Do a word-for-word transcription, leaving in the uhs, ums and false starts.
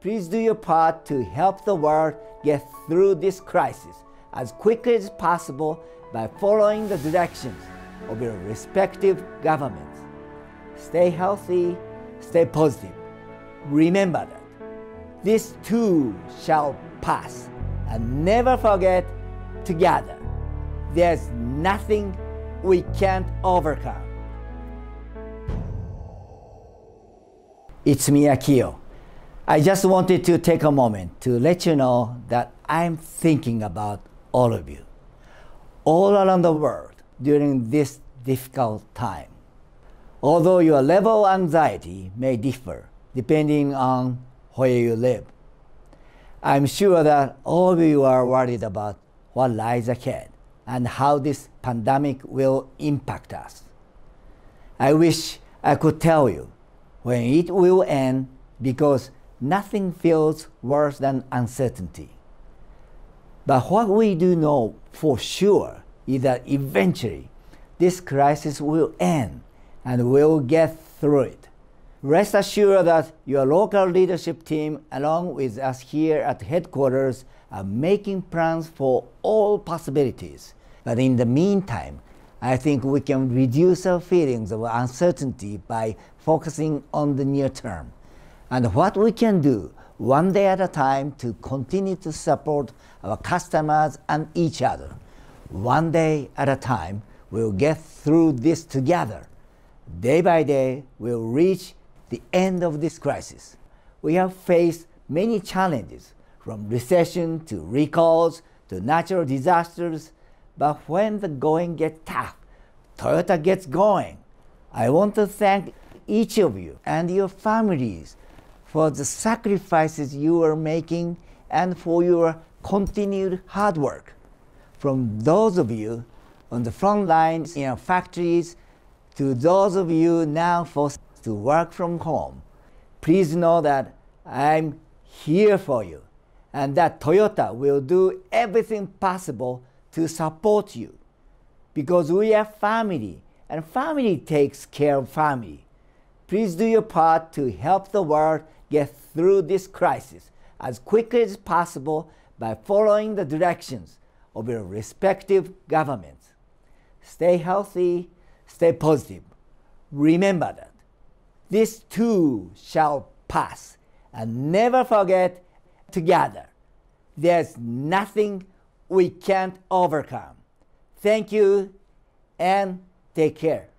Please do your part to help the world get through this crisis as quickly as possible by following the directions of your respective governments. Stay healthy, stay positive. Remember that this too shall pass, and never forget, together, there's nothing we can't overcome. It's Mia Kiyo. I just wanted to take a moment to let you know that I'm thinking about all of you, all around the world during this difficult time. Although your level of anxiety may differ depending on where you live, I'm sure that all of you are worried about what lies ahead and how this pandemic will impact us. I wish I could tell you when it will end, because nothing feels worse than uncertainty. But what we do know for sure is that eventually this crisis will end and we'll get through it. Rest assured that your local leadership team, along with us here at headquarters, are making plans for all possibilities. But in the meantime, I think we can reduce our feelings of uncertainty by focusing on the near term and what we can do one day at a time to continue to support our customers and each other. One day at a time, we'll get through this together. Day by day, we'll reach the end of this crisis. We have faced many challenges, from recession to recalls to natural disasters, but when the going gets tough, Toyota gets going. I want to thank each of you and your families for the sacrifices you are making and for your continued hard work. From those of you on the front lines in our factories to those of you now forced to work from home, please know that I'm here for you and that Toyota will do everything possible to support you, because we are family and family takes care of family. Please do your part to help the world get through this crisis as quickly as possible by following the directions of your respective governments. Stay healthy, stay positive. Remember that this too shall pass, and never forget, together, there's nothing we can't overcome. Thank you and take care.